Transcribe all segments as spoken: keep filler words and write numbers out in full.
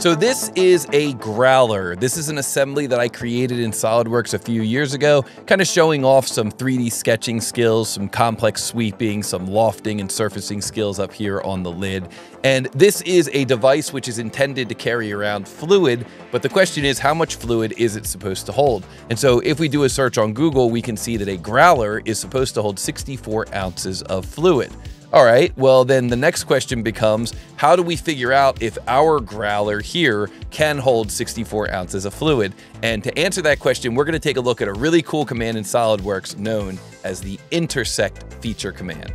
So this is a growler. This is an assembly that I created in SolidWorks a few years ago, kind of showing off some three D sketching skills, some complex sweeping, some lofting and surfacing skills up here on the lid. And this is a device which is intended to carry around fluid, but the question is how much fluid is it supposed to hold? And so if we do a search on Google, we can see that a growler is supposed to hold sixty-four ounces of fluid. All right, well then the next question becomes, how do we figure out if our growler here can hold sixty-four ounces of fluid? And to answer that question, we're gonna take a look at a really cool command in SolidWorks known as the intersect feature command.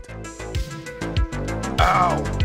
Ow.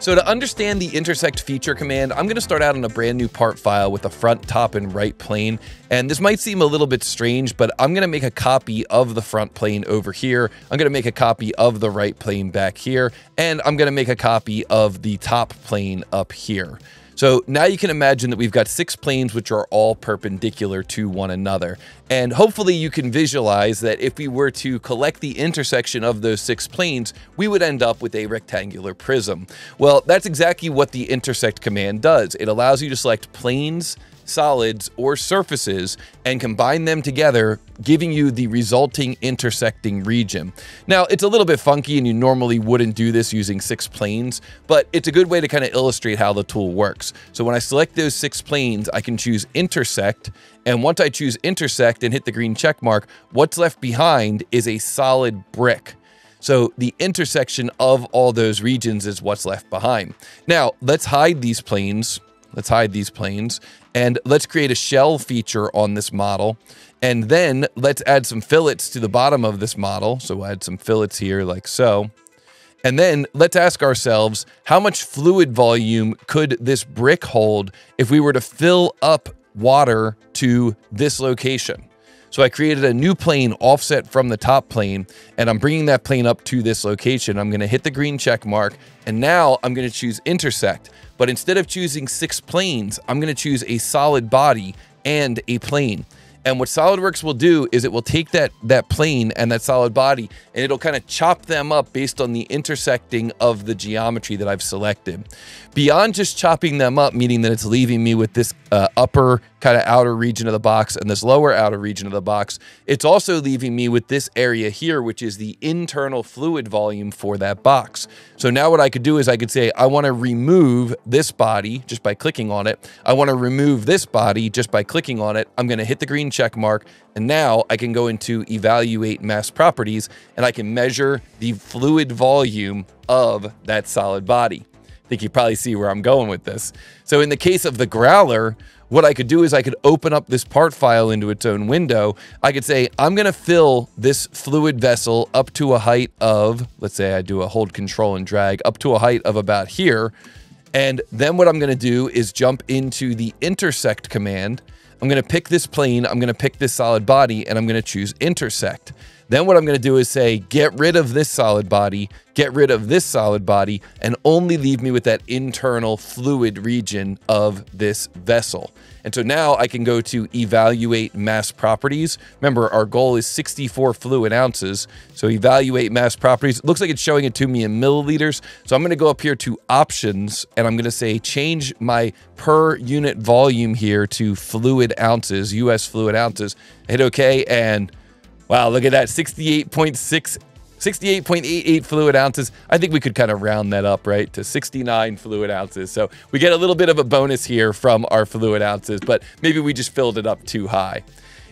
So to understand the intersect feature command, I'm gonna start out in a brand new part file with a front, top, and right plane. And this might seem a little bit strange, but I'm gonna make a copy of the front plane over here. I'm gonna make a copy of the right plane back here. And I'm gonna make a copy of the top plane up here. So now you can imagine that we've got six planes which are all perpendicular to one another. And hopefully you can visualize that if we were to collect the intersection of those six planes, we would end up with a rectangular prism. Well, that's exactly what the intersect command does. It allows you to select planes, solids, or surfaces and combine them together, giving you the resulting intersecting region. Now, it's a little bit funky and you normally wouldn't do this using six planes, but it's a good way to kind of illustrate how the tool works. So when I select those six planes, I can choose intersect. And once I choose intersect and hit the green check mark, what's left behind is a solid brick. So the intersection of all those regions is what's left behind. Now, let's hide these planes. Let's hide these planes and let's create a shell feature on this model. And then let's add some fillets to the bottom of this model. So we'll add some fillets here like so. And then let's ask ourselves, how much fluid volume could this brick hold if we were to fill up water to this location? So I created a new plane offset from the top plane, and I'm bringing that plane up to this location. I'm gonna hit the green check mark, and now I'm gonna choose intersect. But instead of choosing six planes, I'm gonna choose a solid body and a plane. And what SolidWorks will do is it will take that, that plane and that solid body, and it'll kind of chop them up based on the intersecting of the geometry that I've selected. Beyond just chopping them up, meaning that it's leaving me with this uh, upper kind of outer region of the box and this lower outer region of the box, it's also leaving me with this area here, which is the internal fluid volume for that box. So now what I could do is I could say, I want to remove this body just by clicking on it. I want to remove this body just by clicking on it. I'm going to hit the green check mark. And now I can go into evaluate mass properties and I can measure the fluid volume of that solid body. I think you probably see where I'm going with this. So in the case of the growler, what I could do is I could open up this part file into its own window. I could say, I'm gonna fill this fluid vessel up to a height of, let's say I do a hold control and drag up to a height of about here. And then what I'm gonna do is jump into the intersect command. I'm gonna pick this plane, I'm gonna pick this solid body, and I'm gonna choose intersect. Then what I'm gonna do is say, get rid of this solid body, get rid of this solid body, and only leave me with that internal fluid region of this vessel. And so now I can go to evaluate mass properties. Remember, our goal is sixty-four fluid ounces. So evaluate mass properties. It looks like it's showing it to me in milliliters. So I'm gonna go up here to options, and I'm gonna say, change my per unit volume here to fluid ounces, U S fluid ounces. Hit okay, and wow, look at that, sixty-eight point six, sixty-eight point eight eight fluid ounces. I think we could kind of round that up, right, to sixty-nine fluid ounces. So we get a little bit of a bonus here from our fluid ounces, but maybe we just filled it up too high.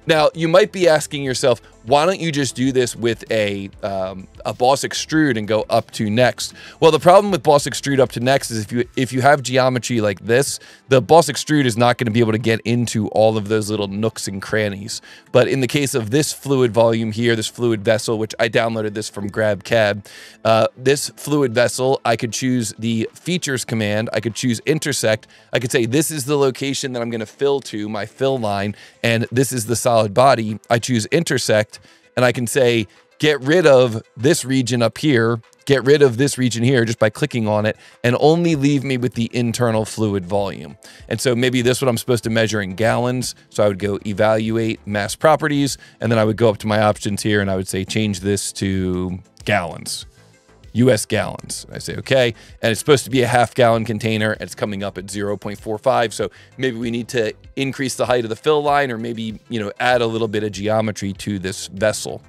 Now, you might be asking yourself, why don't you just do this with a, um, a boss extrude and go up to next? Well, the problem with boss extrude up to next is if you, if you have geometry like this, the boss extrude is not gonna be able to get into all of those little nooks and crannies. But in the case of this fluid volume here, this fluid vessel, which I downloaded this from GrabCAD, uh, this fluid vessel, I could choose the features command, I could choose intersect, I could say this is the location that I'm gonna fill to, my fill line, and this is the solid body. I choose intersect and I can say, get rid of this region up here, get rid of this region here just by clicking on it, and only leave me with the internal fluid volume. And so maybe this is what I'm supposed to measure in gallons. So I would go evaluate mass properties, and then I would go up to my options here and I would say, change this to gallons. U S gallons. I say, okay. And it's supposed to be a half gallon container and it's coming up at zero point four five. So maybe we need to increase the height of the fill line, or maybe, you know, add a little bit of geometry to this vessel.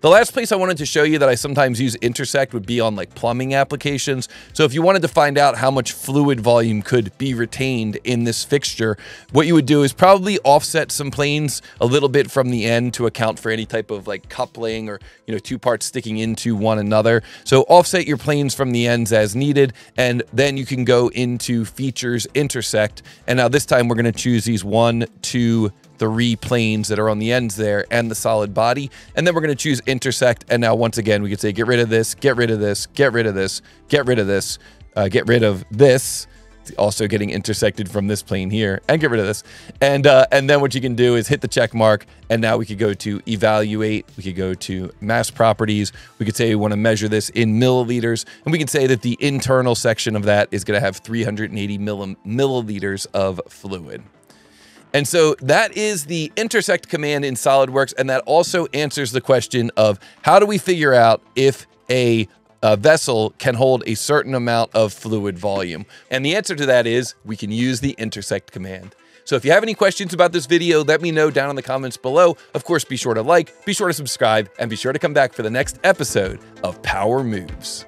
The last place I wanted to show you that I sometimes use intersect would be on like plumbing applications. So if you wanted to find out how much fluid volume could be retained in this fixture, what you would do is probably offset some planes a little bit from the end to account for any type of like coupling or, you know, two parts sticking into one another. So offset your planes from the ends as needed, and then you can go into features, intersect. And now this time we're going to choose these one, two, three planes that are on the ends there and the solid body. And then we're going to choose intersect. And now once again, we could say, get rid of this, get rid of this, get rid of this, get rid of this, uh, get rid of this. It's also getting intersected from this plane here, and get rid of this. And, uh, and then what you can do is hit the check mark. And now we could go to evaluate. We could go to mass properties. We could say we want to measure this in milliliters. And we can say that the internal section of that is going to have three hundred eighty mill milliliters of fluid. And so that is the intersect command in SolidWorks, and that also answers the question of how do we figure out if a, a vessel can hold a certain amount of fluid volume? And the answer to that is we can use the intersect command. So if you have any questions about this video, let me know down in the comments below. Of course, be sure to like, be sure to subscribe, and be sure to come back for the next episode of Power Moves.